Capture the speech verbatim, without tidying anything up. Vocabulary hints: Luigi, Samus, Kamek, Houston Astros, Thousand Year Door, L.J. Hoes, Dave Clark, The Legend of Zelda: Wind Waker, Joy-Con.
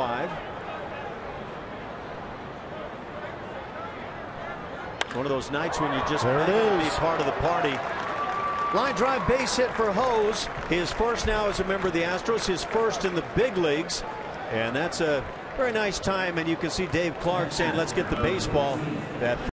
Five. One of those nights when you just there it is. Be part of the party. Line drive base hit for Hoes. His first now as a member of the Astros, his first in the big leagues. And that's a very nice time. And you can see Dave Clark saying, let's get the baseball. That